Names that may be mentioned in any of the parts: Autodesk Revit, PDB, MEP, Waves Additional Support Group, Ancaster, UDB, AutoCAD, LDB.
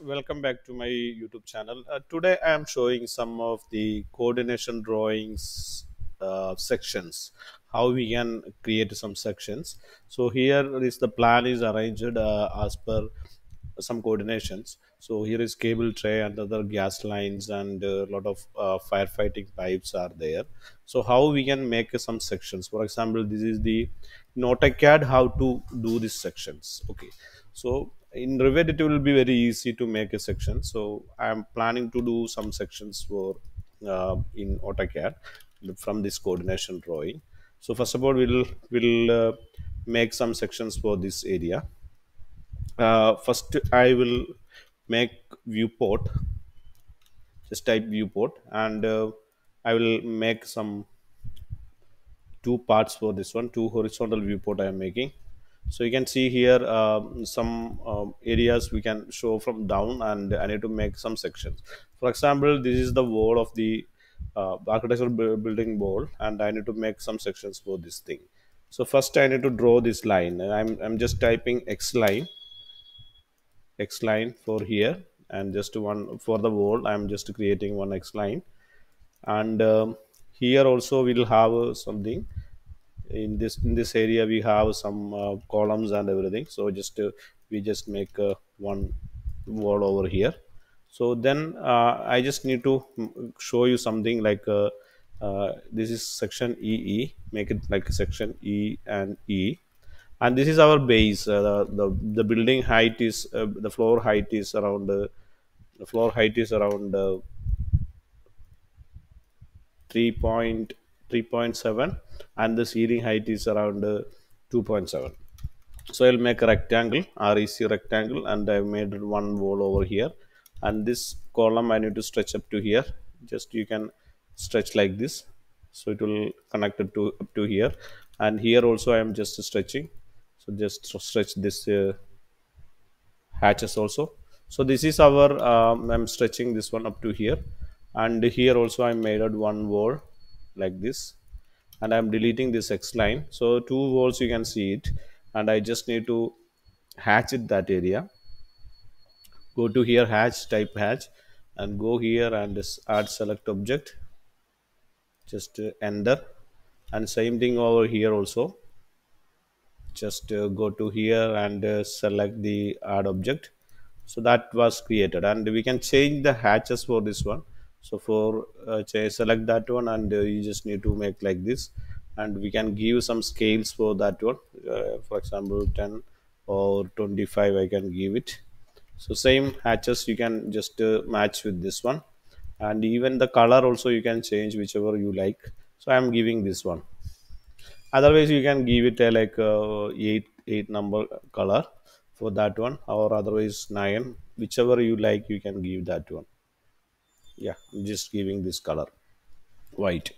Welcome back to my YouTube channel. Today I am showing some of the coordination drawings sections, how we can create some sections. So here is the plan is arranged as per some coordinations. So here is cable tray and other gas lines and a lot of firefighting pipes are there. So how we can make some sections. For example, this is the AutoCAD how to do these sections. Okay, so in Revit it will be very easy to make a section. So I am planning to do some sections for in AutoCAD from this coordination drawing. So first of all we'll make some sections for this area. First I will make viewport, just type viewport, and I will make some two parts for this one, two horizontal viewport I am making. So you can see here some areas we can show from down, and I need to make some sections. For example, this is the wall of the architectural building wall, and I need to make some sections for this thing. So first I need to draw this line, and I'm just typing X line for here, and just one for the wall. I'm just creating one X line, and here also we'll have something. In this area we have some columns and everything, so just we just make one wall over here. So then I just need to show you something like this is section EE, make it like section E and E, and this is our base. The building height is the floor height is around 3.7, and the ceiling height is around 2.7. So I'll make a rectangle, REC rectangle, and I've made one wall over here, and this column I need to stretch up to here. Just you can stretch like this, so it will connect it to up to here, and here also I am just stretching. So just stretch this hatches also. So this is our I'm stretching this one up to here, and here also I made out one wall like this, and I'm deleting this X line. So two walls you can see it, and I just need to hatch it that area. Go to here, hatch, type hatch, and go here and add select object, just enter, and same thing over here also. Just go to here and select the add object. So that was created, and we can change the hatches for this one. So for select that one, and you just need to make like this, and we can give some scales for that one. For example, 10 or 25 I can give it. So same hatches you can just match with this one, and even the color also you can change whichever you like. So I am giving this one. Otherwise you can give it a like 8 number color for that one, or otherwise 9, whichever you like you can give that one. Yeah, I'm just giving this color white.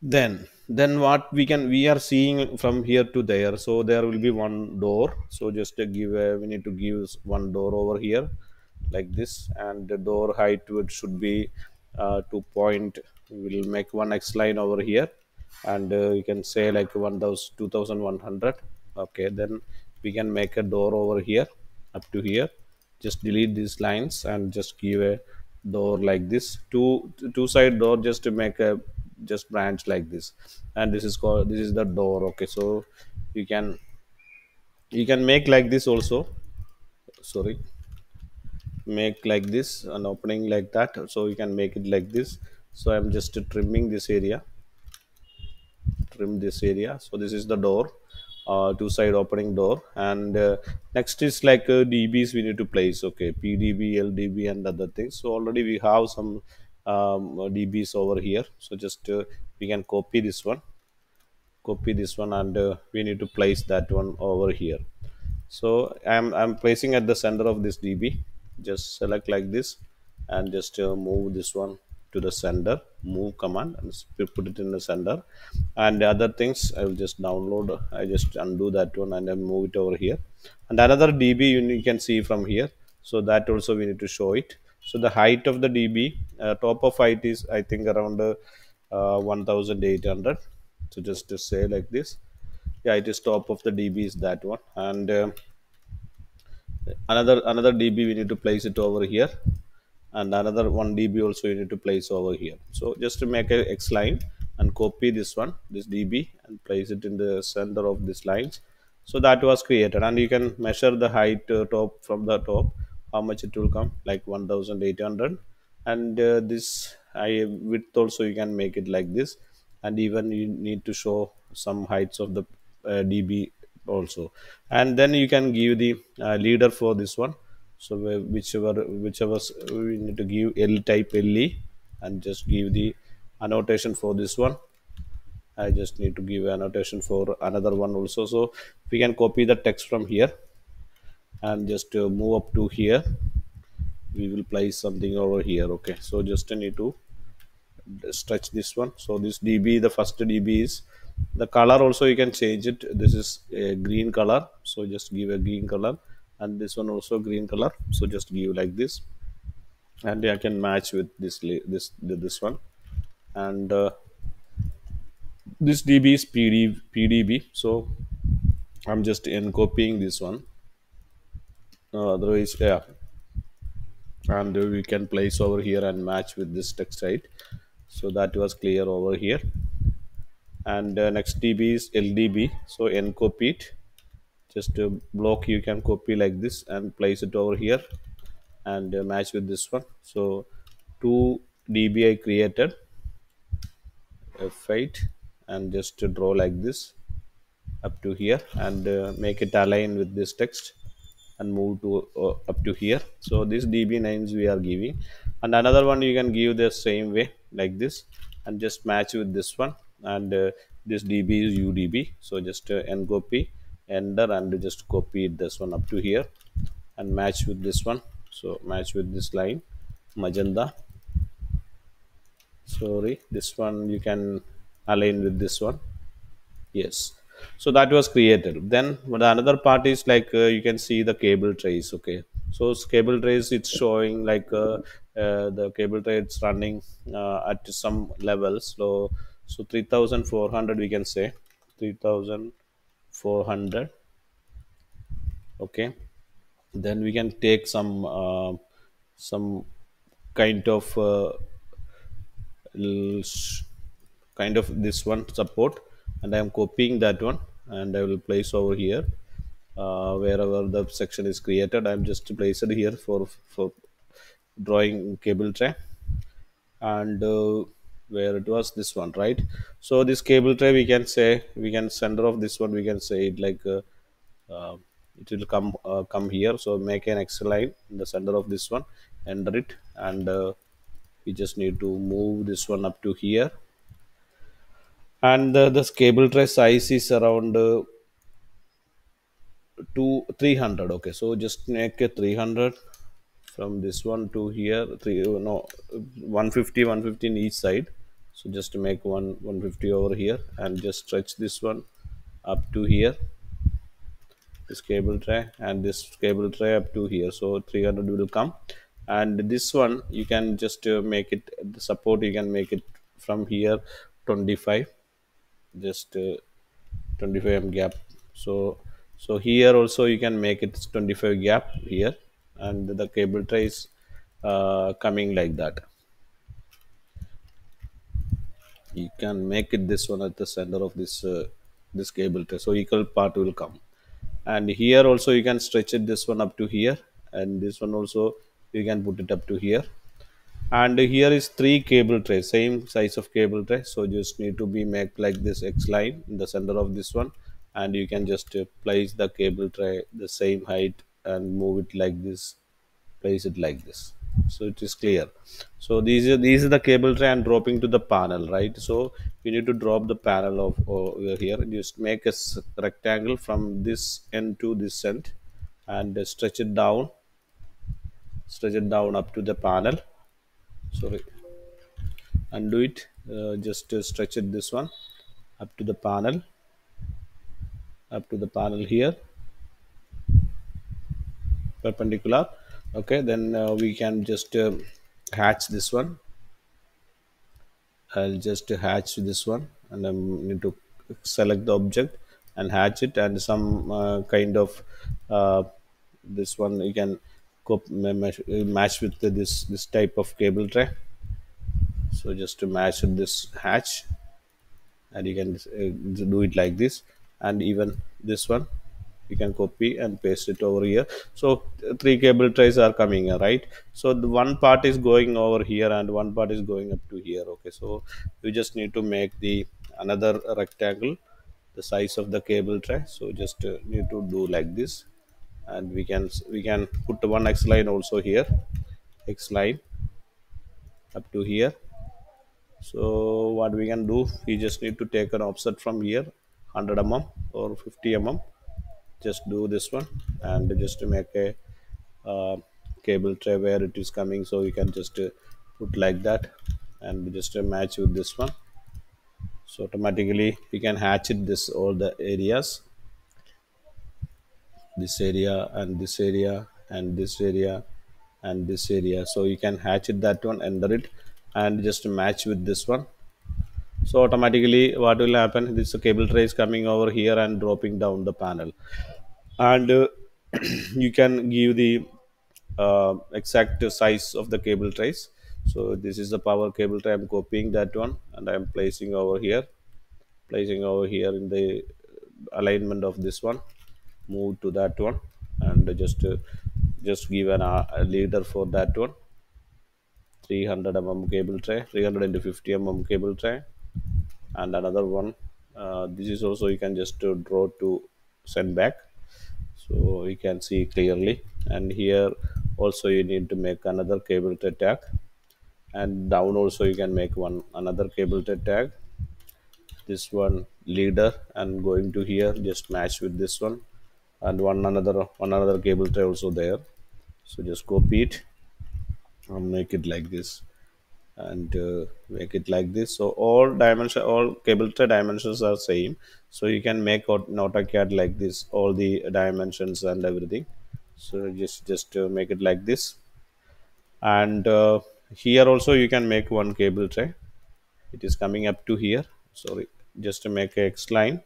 Then what we are seeing from here to there. So there will be one door. So just we need to give one door over here like this, and the door height it should be 2. We'll make one X line over here, and you can say like 2100. Okay, then we can make a door over here up to here. Just delete these lines and just give a door like this, two side door, just to make a just branch like this, and this is the door. Okay, so you can make like this also, sorry, make like this an opening like that. So you can make it like this. So I'm just trimming this area, trim this area. So this is the door, two side opening door, and next is like DBs we need to place. Okay, PDB, LDB, and other things. So already we have some DBs over here. So just we can copy this one, and we need to place that one over here. So I'm placing at the center of this DB. Just select like this, and just move this one to the center. Move command and put it in the center, and the other things I will just download. I just undo that one and then move it over here, and another DB you can see from here. So that also we need to show it. So the height of the DB, top of height is I think around 1800. So just to say like this, yeah, it is top of the DB is that one, and another dB we need to place it over here, and another 1 dB also you need to place over here. So just to make a X line and copy this one, this dB, and place it in the center of these lines. So that was created, and you can measure the height top from the top, how much it will come, like 1800, and this width also you can make it like this, and even you need to show some heights of the dB also, and then you can give the leader for this one. So whichever we need to give L type LE, and just give the annotation for this one. I just need to give annotation for another one also. So we can copy the text from here and just move up to here. We will place something over here. Okay, so just need to stretch this one. So this dB, the first dB is the color also you can change it. This is a green color, so just give a green color, and this one also green color, so just give like this, and I can match with this one, and this dB is PDB, so I'm just copying this one. Otherwise, yeah, and we can place over here and match with this text height. So that was clear over here. And next dB is LDB, so copy it. Just a block you can copy like this and place it over here, and match with this one. So 2 dB I created, F8, and just to draw like this up to here, and make it align with this text and move to up to here. So this dB names we are giving, and another one you can give the same way like this, and just match with this one, and this dB is UDB. So just copy, enter, and just copy this one up to here and match with this one. So match with this line magenta, sorry, this one you can align with this one. Yes, so that was created. Then another part is like you can see the cable trace. Okay, so cable trace, it's showing like the cable trace running at some levels. So 3400 we can say, 3400. Okay, then we can take some kind of this one support, and I am copying that one, and I will place over here wherever the section is created. I am just placed here for drawing cable tray, and where it was this one, right? So this cable tray we can say, we can center of this one, we can say it like it will come here. So make an X line in the center of this one, enter it, and we just need to move this one up to here. And this cable tray size is around 300. Okay, so just make a 300 from this one to here. 150 in each side. So just make 150 over here, and just stretch this one up to here. This cable tray, and this cable tray up to here. So 300 will come, and this one you can just make it the support. You can make it from here 25. Just 25 mm gap. So here also you can make it 25 gap here, and the cable tray is coming like that. You can make it this one at the center of this cable tray. So equal part will come, and here also you can stretch it this one up to here, and this one also you can put it up to here. And here is 3 cable tray, same size of cable tray. So just need to be make like this X line in the center of this one, and you can just place the cable tray the same height and move it like this, place it like this. So it is clear. So these are the cable tray, and dropping to the panel, right? So we need to drop the panel of over here. Just make a rectangle from this end to this end, and stretch it down up to the panel. Sorry, undo it. Just stretch it this one up to the panel, here, perpendicular. Okay, then we can just hatch this one. I'll just hatch this one, and I need to select the object and hatch it, and some kind of this one you can match with this type of cable tray. So just to match with this hatch, and you can do it like this. And even this one you can copy and paste it over here. So three cable trays are coming, right? So the one part is going over here and one part is going up to here. Okay, so you just need to make the another rectangle the size of the cable tray. So just need to do like this, and we can put one X line also here, X line up to here. So what we can do, we just need to take an offset from here, 100 mm or 50 mm. Just do this one, and just to make a cable tray where it is coming, so you can just put like that and just match with this one. So automatically you can hatch it this all the areas, this area and this area and this area and this area. So you can hatch it that one, enter it, and just match with this one. So automatically what will happen, this cable tray is coming over here and dropping down the panel, and you can give the exact size of the cable trays. So this is the power cable tray, I'm copying that one and I'm placing over here in the alignment of this one, move to that one, and just give a leader for that one, 300 mm cable tray, 350 mm cable tray. And another one, this is also you can just draw to send back, so you can see clearly. And here also you need to make another cable tray tag, and down also you can make another cable tray tag, this one leader, and going to here just match with this one, and one another cable tray also there. So just copy it and make it like this, and make it like this. So all cable tray dimensions are same, so you can make out in AutoCAD like this, all the dimensions and everything. So just make it like this. And here also you can make one cable tray, it is coming up to here. Sorry, just to make a X line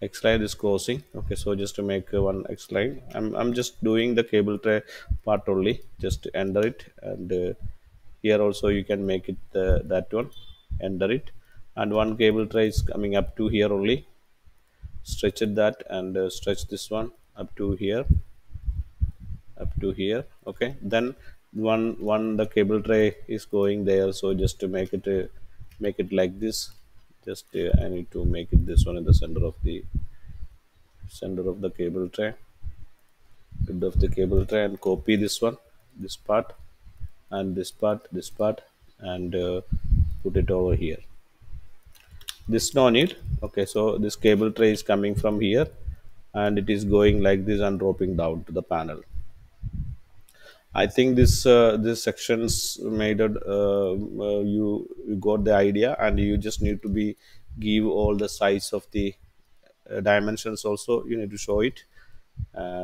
is closing. Okay, so just to make one X line, I'm just doing the cable tray part only, just enter it. And here also you can make it that one, enter it, and one cable tray is coming up to here only, stretch it that, and stretch this one up to here, up to here. Okay, then the cable tray is going there. So just to make it like this, just I need to make it this one in the center of the cable tray, and copy this one, this part and this part, this part, and put it over here. This no need. Okay, so this cable tray is coming from here and it is going like this and dropping down to the panel. I think this sections made it, you got the idea, and you just need to give all the size of the dimensions also. You need to show it,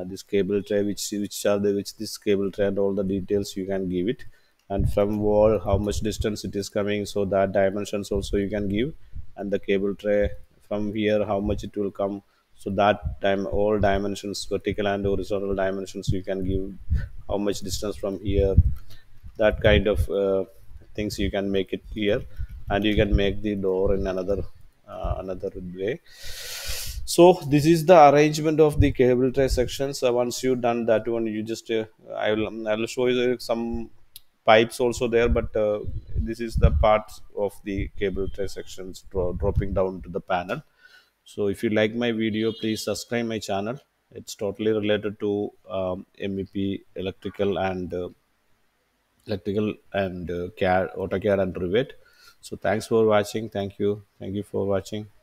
this cable tray, which this cable tray, and all the details you can give it. And from wall, how much distance it is coming, so that dimensions also you can give. And the cable tray from here, how much it will come, so that time all dimensions, vertical and horizontal dimensions you can give, how much distance from here, that kind of things you can make it here. And you can make the door in another way. So this is the arrangement of the cable tray sections. Once you done that one, you just I will show you some pipes also there, but this is the parts of the cable tray sections dropping down to the panel. So if you like my video, please subscribe my channel. It's totally related to MEP, electrical and AutoCAD and Revit. So thanks for watching. Thank you for watching.